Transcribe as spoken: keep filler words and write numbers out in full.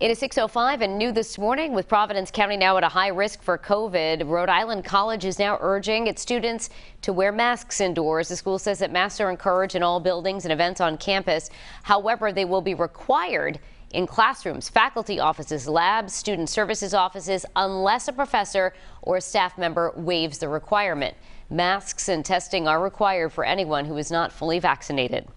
It is six oh five and new this morning with Providence County now at a high risk for COVID. Rhode Island College is now urging its students to wear masks indoors. The school says that masks are encouraged in all buildings and events on campus. However, they will be required in classrooms, faculty offices, labs, student services offices, unless a professor or a staff member waives the requirement. Masks and testing are required for anyone who is not fully vaccinated.